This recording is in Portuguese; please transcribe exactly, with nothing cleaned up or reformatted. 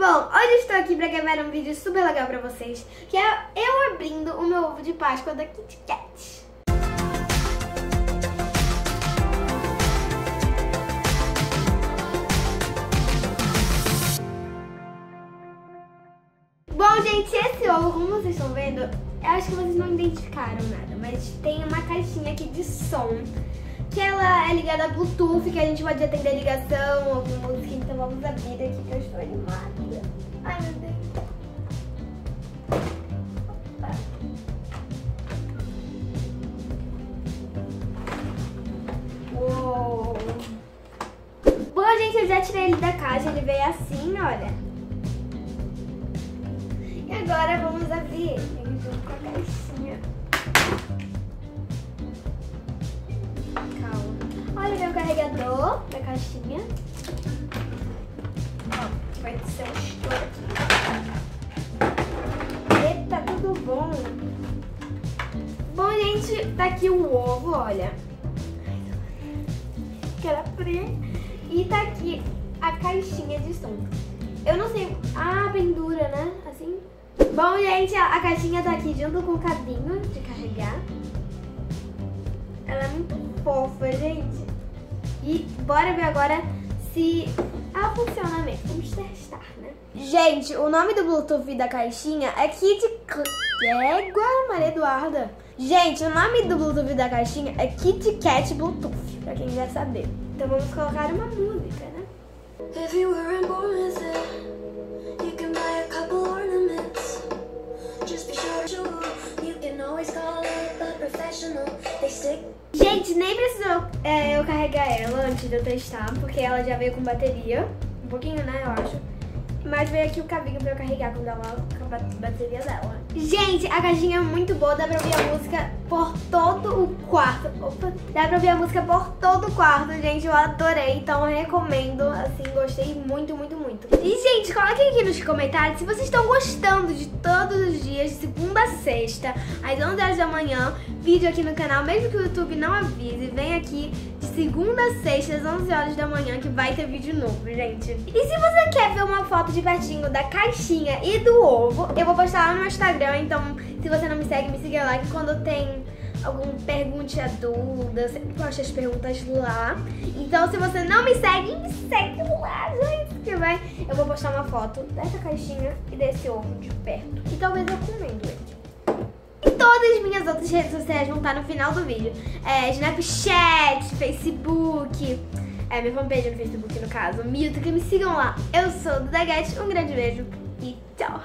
bom? Hoje estou aqui para gravar um vídeo super legal para vocês, que é eu abrindo o meu ovo de Páscoa da Kit Kat. Bom, gente, esse ovo, como vocês estão vendo, eu acho que vocês não identificaram nada, mas tem uma caixinha aqui de som, que ela é ligada a Bluetooth, que a gente pode atender a ligação ou alguma música, então vamos abrir aqui que eu estou animada. Ai, meu Deus. Opa. Uou. Bom, gente, eu já tirei ele da caixa, ele veio assim, olha. E agora vamos abrir ele junto com a caixinha. Olha, meu carregador da caixinha. Ó, vai ser um estouro aqui. Eita, tudo bom. Bom, gente, tá aqui o ovo, olha. Quero abrir. E tá aqui a caixinha de som. Eu não sei... Ah, pendura, né? Assim. Bom, gente, a caixinha tá aqui junto com o cabinho de carregar. Ela é muito fofa, gente. E bora ver agora se ela funciona mesmo. Vamos testar, né? Gente, o nome do Bluetooth da caixinha é Kit Kat. Égua, Maria Eduarda. Gente, o nome do Bluetooth da caixinha é Kit Kat Bluetooth, pra quem quiser saber. Então vamos colocar uma música, né? If you were in Bornazé, you can buy a couple ornaments. Just be sure to, you can always call it a professional. They stick. Gente, nem precisou é, eu carregar ela antes de eu testar, porque ela já veio com bateria, um pouquinho, né, eu acho. Mas veio aqui o cabinho pra eu carregar quando ela, com a bateria dela. Gente, a caixinha é muito boa, dá pra ouvir a música por todo o quarto. Opa, dá pra ouvir a música por todo o quarto, gente, eu adorei, então eu recomendo, assim, gostei muito, muito, muito. E, gente, coloquem aqui nos comentários se vocês estão gostando de todos os dias, de segunda a sexta, às onze horas da manhã, vídeo aqui no canal, mesmo que o YouTube não avise, vem aqui de segunda a sexta, às onze horas da manhã, que vai ter vídeo novo, gente. E se você quer ver uma foto de pertinho da caixinha e do ovo, eu vou postar lá no meu Instagram, então se você não me segue, me siga lá, que quando tem algum pergunte a Duda, eu sempre posto as perguntas lá. Então se você não me segue, me segue lá, gente, que vai. Eu vou postar uma foto dessa caixinha e desse ovo de perto, e talvez eu comendo ele. E todas as minhas outras redes sociais vão estar no final do vídeo. É, Snapchat, Facebook... É, minha fanpage no Facebook, no caso. Milton, que me sigam lá. Eu sou Duda Guedes, um grande beijo e tchau!